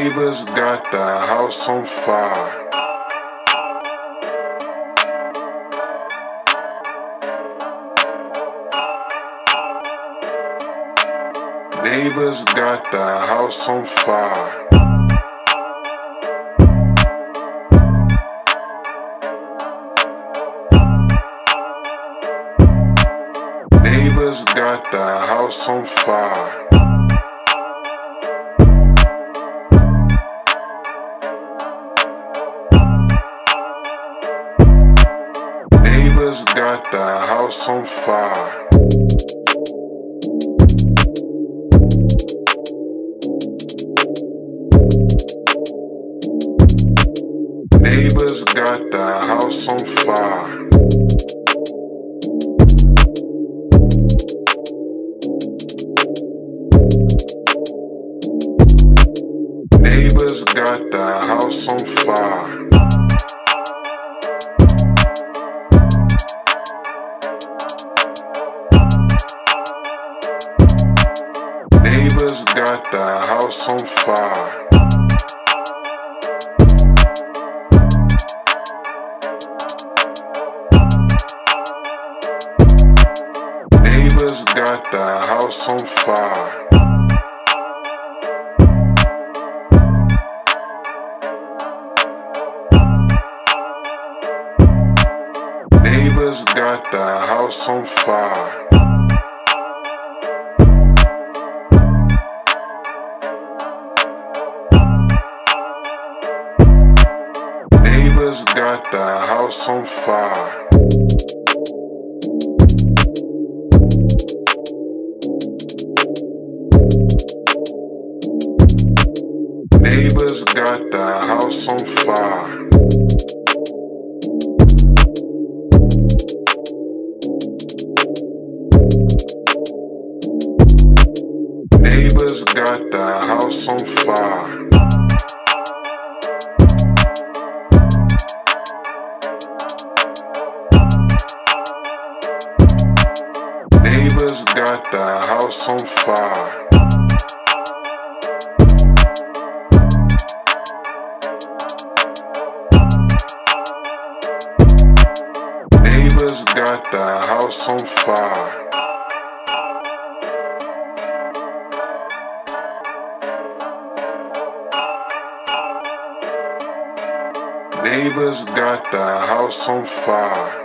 neighbors got the house on fire. Neighbors got the house on fire. Neighbors got the house on fire. Neighbors got the house on fire. Neighbors got the house on fire. Neighbors got the house on fire. Neighbors got the house on fire. Neighbors got the house on fire. Neighbors got the house on fire. Neighbors got the house on fire. Neighbors got the house on fire. Neighbors got the house on fire. Neighbors got the house on fire. Neighbors got the house on fire. Neighbors got the house on fire.